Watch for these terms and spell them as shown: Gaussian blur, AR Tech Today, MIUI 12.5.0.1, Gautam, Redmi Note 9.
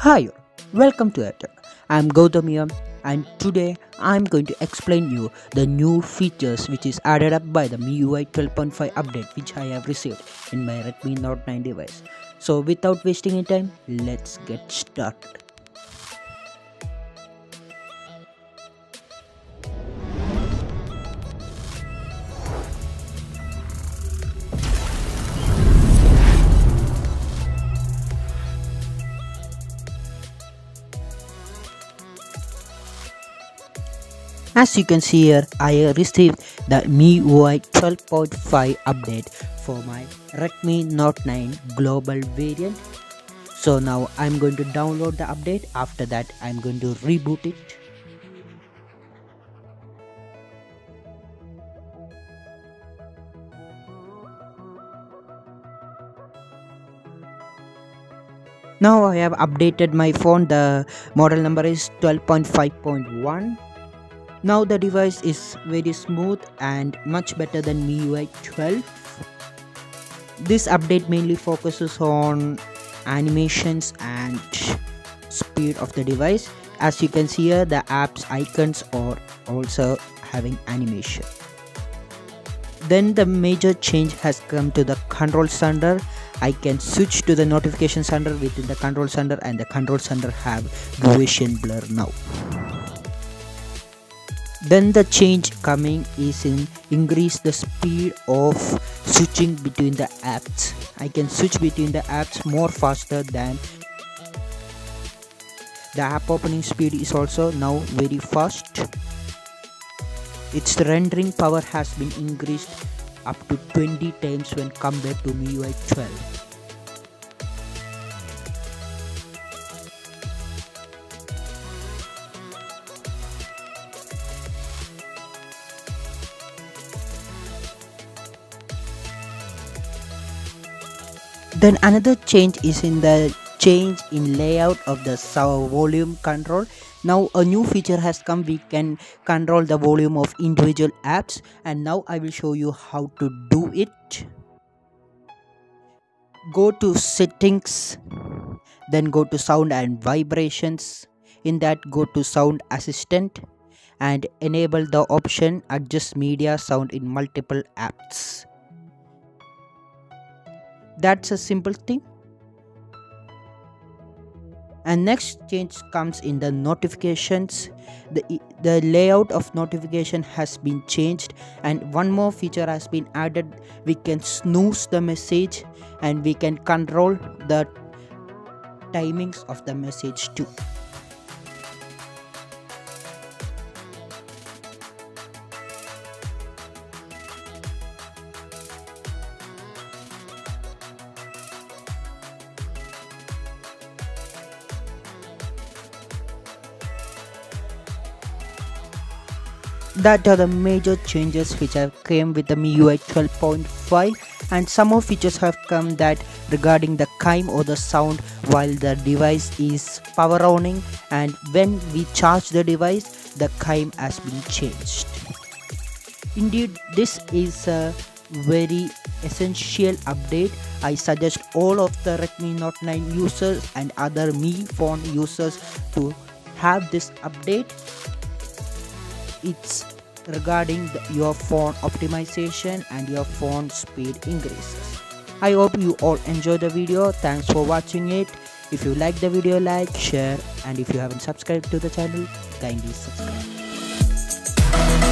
Hi, welcome to AR Tech. I'm Gautam here, and today I'm going to explain you the new features which is added up by the MIUI 12.5 update which I have received in my Redmi Note 9 device. So without wasting any time, let's get started. As you can see here, I received the MIUI 12.5 update for my Redmi Note 9 global variant. So now I'm going to download the update. After that, I'm going to reboot it. Now I have updated my phone. The model number is 12.5.1. Now the device is very smooth and much better than MIUI 12. This update mainly focuses on animations and speed of the device. As you can see here, the app's icons are also having animation. Then the major change has come to the control center. I can switch to the notification center within the control center, and the control center have Gaussian blur now. Then the change coming is in increase the speed of switching between the apps. I can switch between the apps more faster than the app opening speed is also now very fast. Its rendering power has been increased up to 20 times when compared to MIUI 12. Then another change is in the change in layout of the volume control. Now a new feature has come. We can control the volume of individual apps, and now I will show you how to do it. Go to settings, then go to sound and vibrations. In that, go to sound assistant and enable the option adjust media sound in multiple apps. That's a simple thing. And next change comes in the notifications. The layout of notification has been changed, and one more feature has been added. We can snooze the message, and we can control the timings of the message too. That are the major changes which have came with the MIUI 12.5, and some more features have come that regarding the chime or the sound while the device is power owning, and when we charge the device, the chime has been changed. Indeed, this is a very essential update. I suggest all of the Redmi Note 9 users and other Mi phone users to have this update. It's regarding your phone optimization and your phone speed increases. I hope you all enjoy the video. Thanks for watching it. If you like the video, like, share, and if you haven't subscribed to the channel, kindly subscribe.